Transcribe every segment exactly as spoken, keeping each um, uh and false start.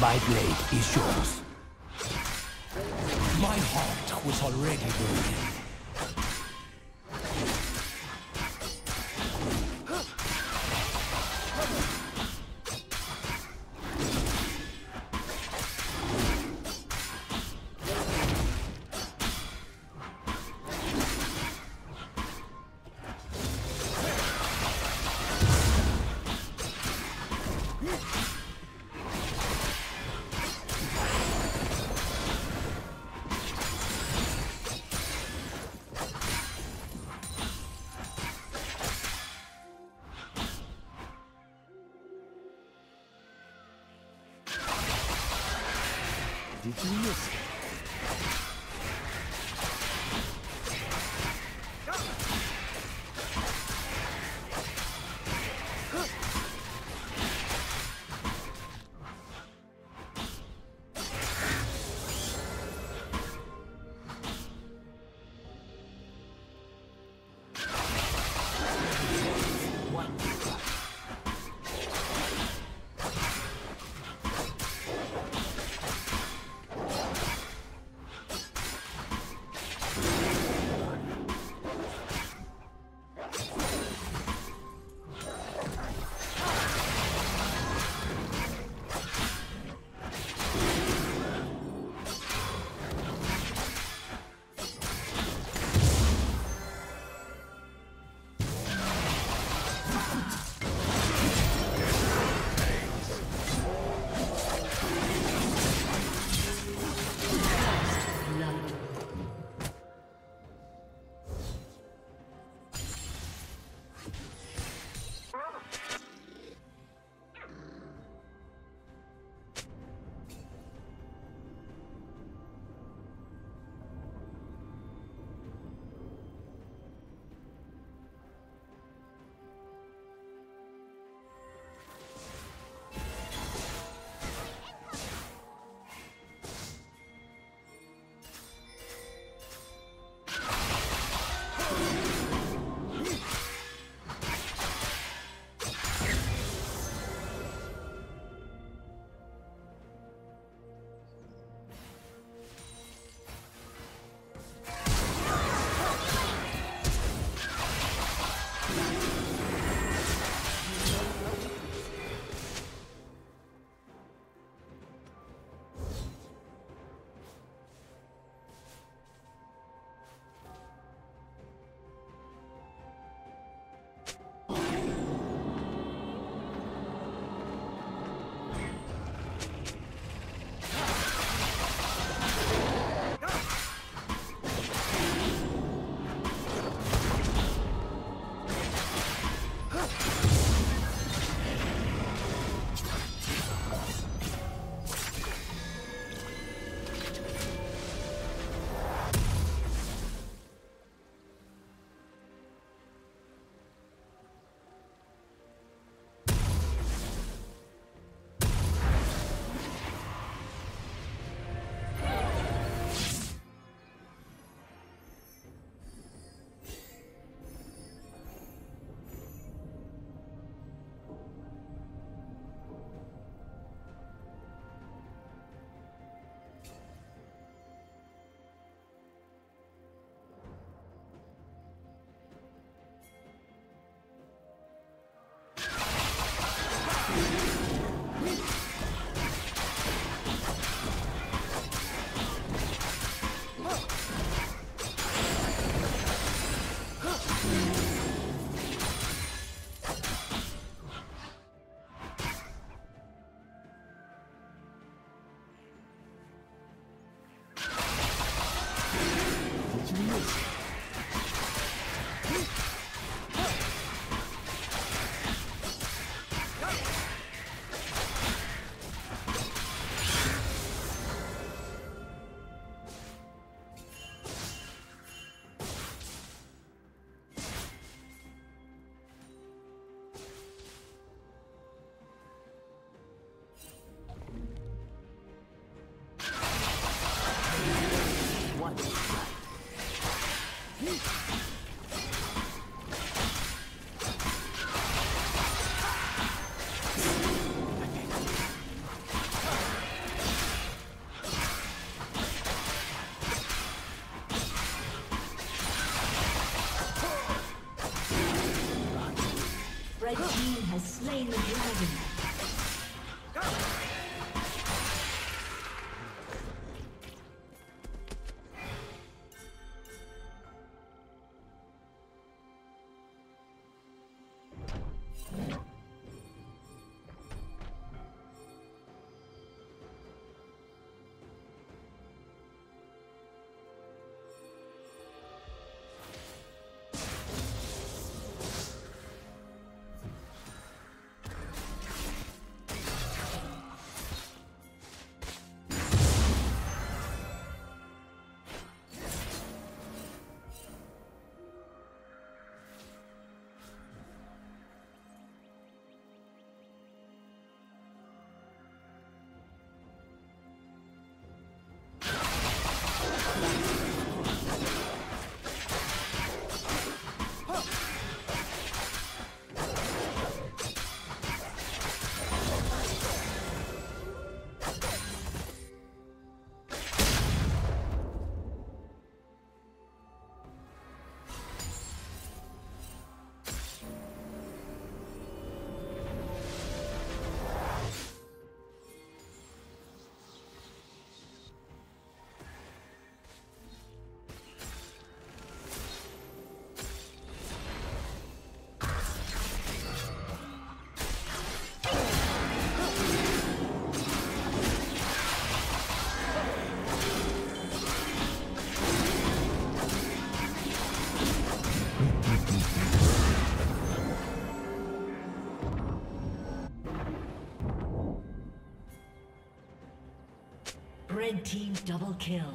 My blade is yours. My heart was already broken. Did you miss it? Red team has slain the dragon. Go! Red team double kill.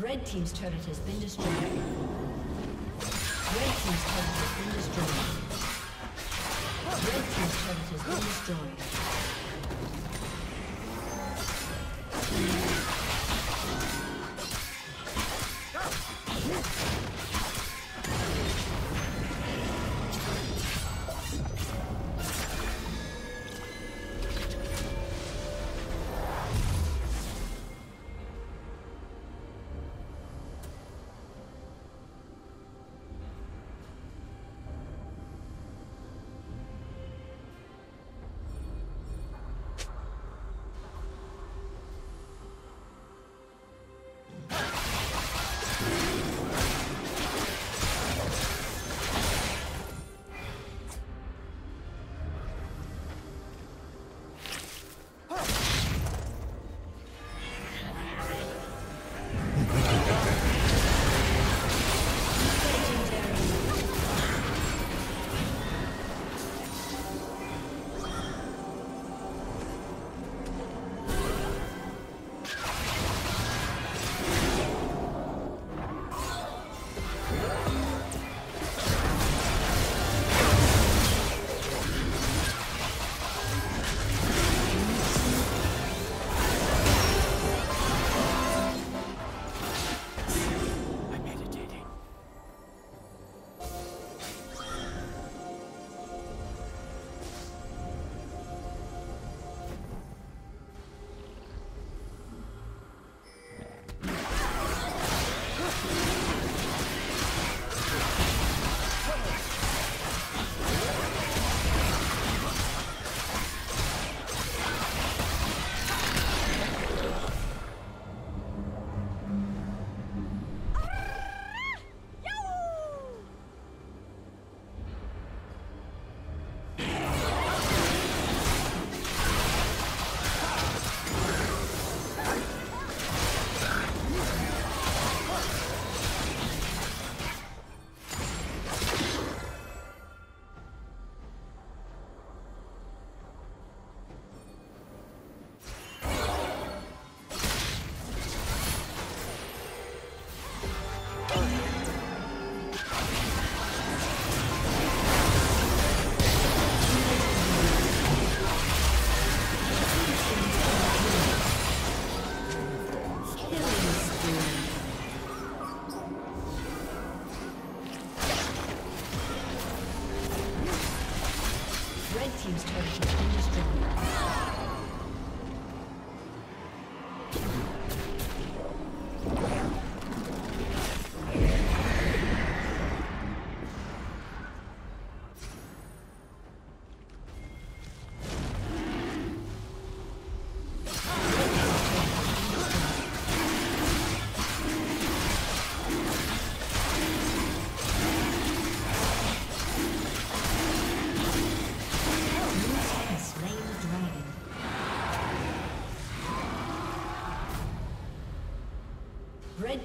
Red team's turret has been destroyed. Red team's turret has been destroyed. Red team's turret has been destroyed. Red team's turret has been destroyed. Red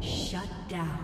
Shut down.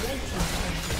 Red team's turret